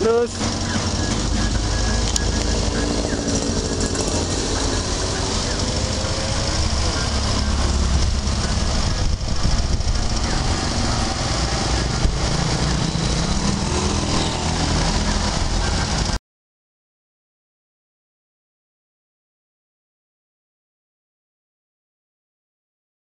Los.